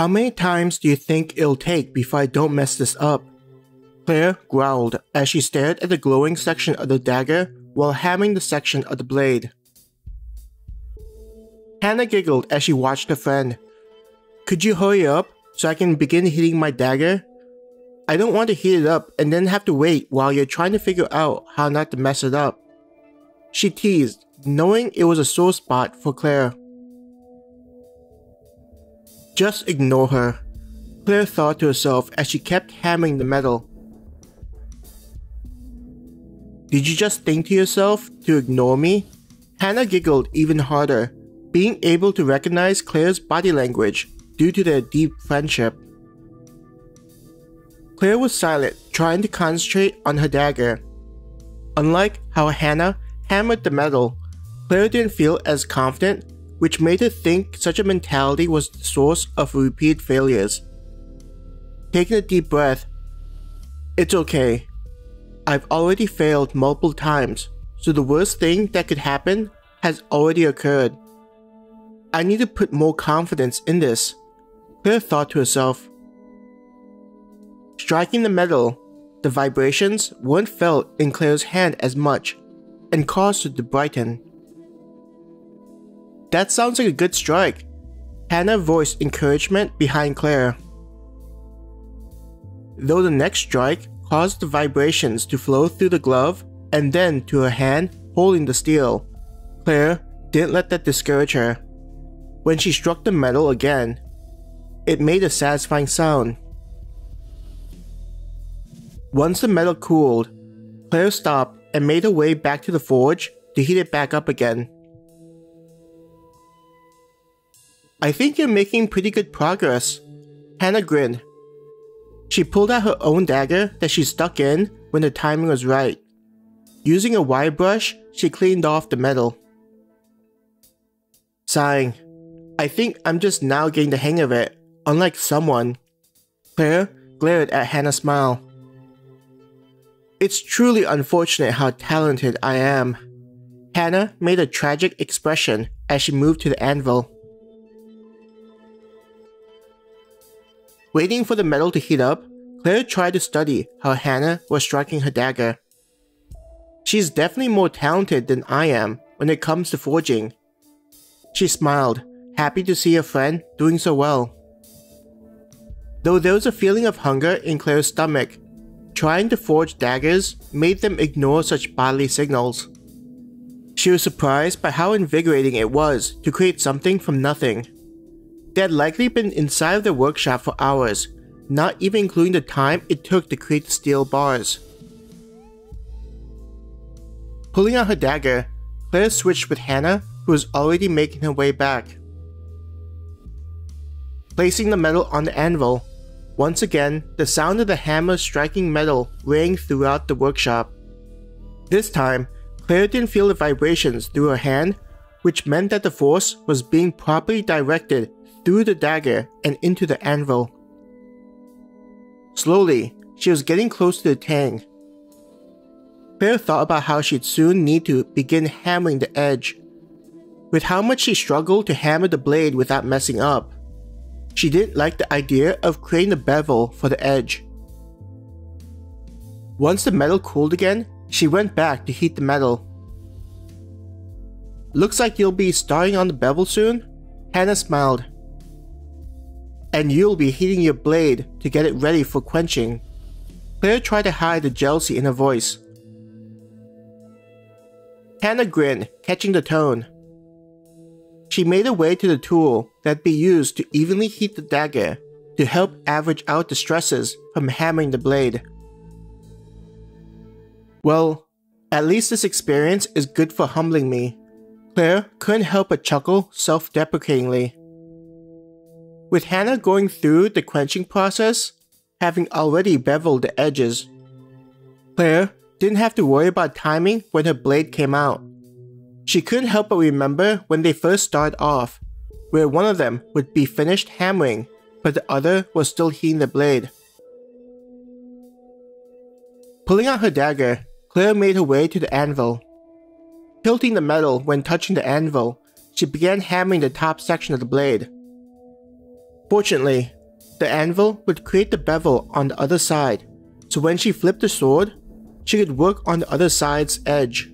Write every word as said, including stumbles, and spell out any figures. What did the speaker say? How many times do you think it'll take before I don't mess this up? Claire growled as she stared at the glowing section of the dagger while hammering the section of the blade. Hannah giggled as she watched her friend. Could you hurry up so I can begin heating my dagger? I don't want to heat it up and then have to wait while you're trying to figure out how not to mess it up. She teased, knowing it was a sore spot for Claire. Just ignore her, Claire thought to herself as she kept hammering the metal. Did you just think to yourself to ignore me? Hannah giggled even harder, being able to recognize Claire's body language due to their deep friendship. Claire was silent, trying to concentrate on her dagger. Unlike how Hannah hammered the metal, Claire didn't feel as confident, which made her think such a mentality was the source of repeat failures. Taking a deep breath, it's okay. I've already failed multiple times, so the worst thing that could happen has already occurred. I need to put more confidence in this, Claire thought to herself. Striking the metal, the vibrations weren't felt in Claire's hand as much and caused it to brighten. That sounds like a good strike, Hannah voiced encouragement behind Claire. Though the next strike caused the vibrations to flow through the glove and then to her hand holding the steel, Claire didn't let that discourage her. When she struck the metal again, it made a satisfying sound. Once the metal cooled, Claire stopped and made her way back to the forge to heat it back up again. I think you're making pretty good progress, Hannah grinned. She pulled out her own dagger that she stuck in when the timing was right. Using a wire brush, she cleaned off the metal. Sighing, I think I'm just now getting the hang of it, unlike someone. Claire glared at Hannah's smile. It's truly unfortunate how talented I am. Hannah made a tragic expression as she moved to the anvil. Waiting for the metal to heat up, Claire tried to study how Hannah was striking her dagger. She's definitely more talented than I am when it comes to forging. She smiled, happy to see her friend doing so well. Though there was a feeling of hunger in Claire's stomach, trying to forge daggers made them ignore such bodily signals. She was surprised by how invigorating it was to create something from nothing. They had likely been inside of the workshop for hours, not even including the time it took to create the steel bars. Pulling out her dagger, Claire switched with Hannah, who was already making her way back. Placing the metal on the anvil, once again the sound of the hammer striking metal rang throughout the workshop. This time, Claire didn't feel the vibrations through her hand, which meant that the force was being properly directed through the dagger and into the anvil. Slowly, she was getting close to the tang. Claire thought about how she'd soon need to begin hammering the edge. With how much she struggled to hammer the blade without messing up, she didn't like the idea of creating a bevel for the edge. Once the metal cooled again, she went back to heat the metal. Looks like you'll be starting on the bevel soon, Hannah smiled. And you'll be heating your blade to get it ready for quenching. Claire tried to hide the jealousy in her voice. Hannah grinned, catching the tone. She made her way to the tool that'd be used to evenly heat the dagger to help average out the stresses from hammering the blade. Well, at least this experience is good for humbling me. Claire couldn't help but chuckle self-deprecatingly. With Hannah going through the quenching process, having already beveled the edges, Claire didn't have to worry about timing when her blade came out. She couldn't help but remember when they first started off, where one of them would be finished hammering, but the other was still heating the blade. Pulling out her dagger, Claire made her way to the anvil. Tilting the metal when touching the anvil, she began hammering the top section of the blade. Fortunately, the anvil would create the bevel on the other side, so when she flipped the sword, she could work on the other side's edge.